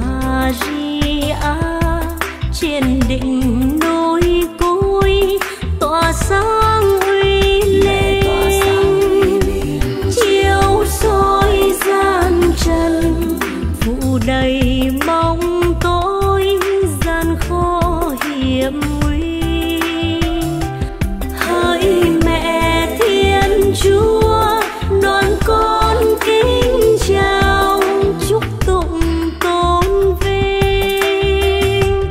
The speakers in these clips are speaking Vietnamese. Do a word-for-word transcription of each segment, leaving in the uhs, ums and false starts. Maria trên đỉnh núi cúi tỏa sáng uy linh, chiếu soi gian trần phủ đầy bóng tối gian khó hiểm nguy. Hỡi mẹ Thiên Chúa đón con kính chào, chúc tụng tôn vinh.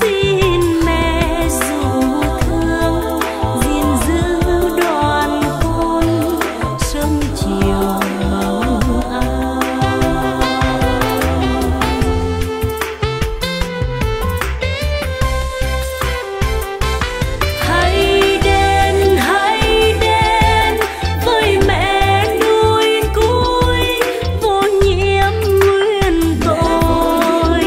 Xin mẹ dù thương gìn giữ đoàn con sớm chiều mong ao. Hãy đến, hãy đến với mẹ núi cúi vô nhiễm nguyên tội.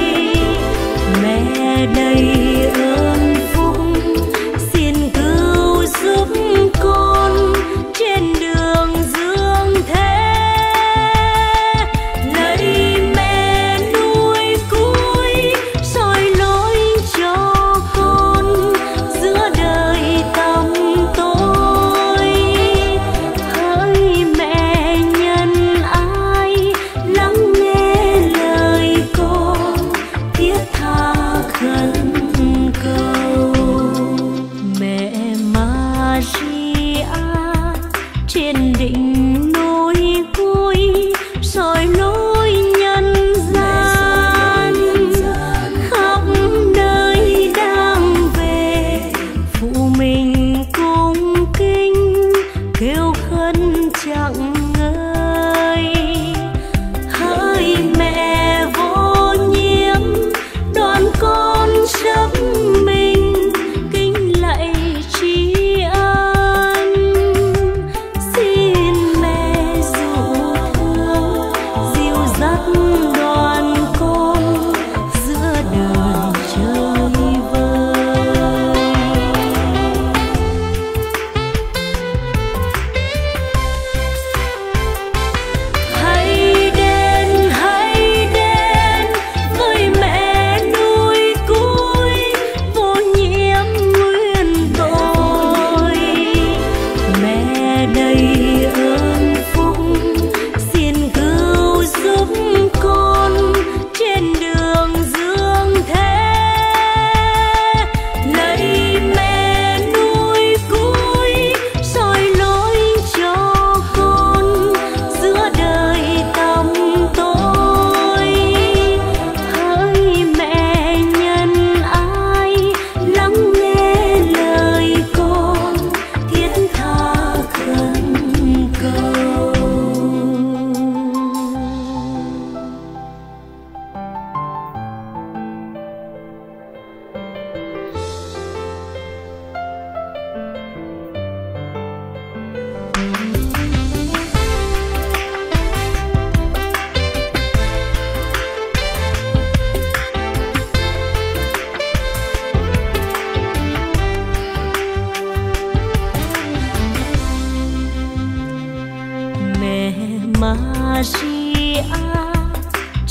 Mẹ đầy ơn phúc xin cứu giúp con trên đường dương thế. Lạy mẹ núi cúi soi lối cho con giữa đời tăm tối. Hỡi mẹ nhân ái lắng nghe lời con thiết tha khẩn cầu. Mẹ Maria trên đỉnh núi cúi soi lối nhân gian, khắp nơi đang về phụ mình cung kính kêu khấn chẳng ngơi. Hỡi mẹ vô nhiễm đón con sắp mình kính lạy tri ân. Xin mẹ dù thương dìu dắt đoàn con giữa đời chơi vơi. Hãy đến, hãy đến với mẹ núi cúi vô nhiễm nguyên tội. Mẹ đầy ơn phúc xin cứu giúp con trên đường dương thế. Lạy mẹ núi cúi soi lối cho con giữa đời tăm tối. Hỡi mẹ nhân ái lắng nghe lời con thiết tha khẩn cầu. Mẹ Maria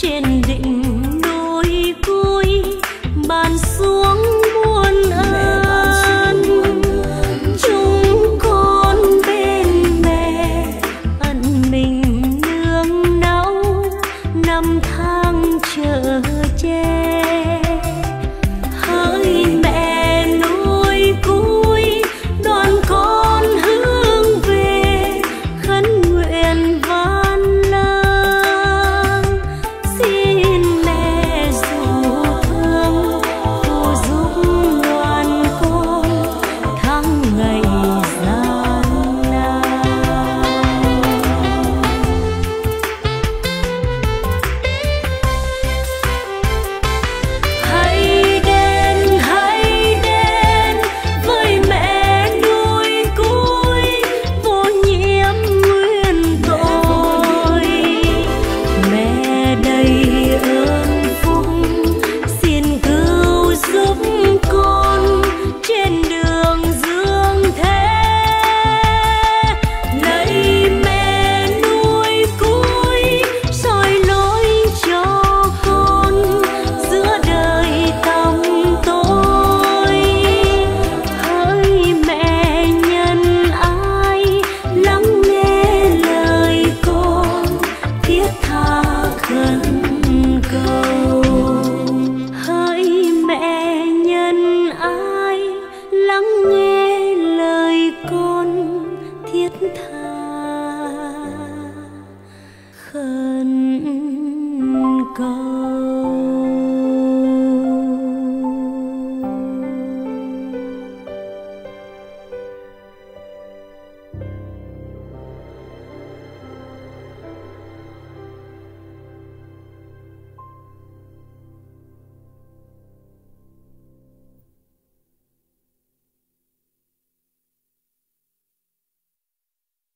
trên đỉnh núi cúi ban xuống muôn ơn. Chúng con bên mẹ ân mình nương náu năm tháng chờ che. Hỡi mẹ núi cúi đoàn con hướng về khấn nguyện van lăng. Xin ก็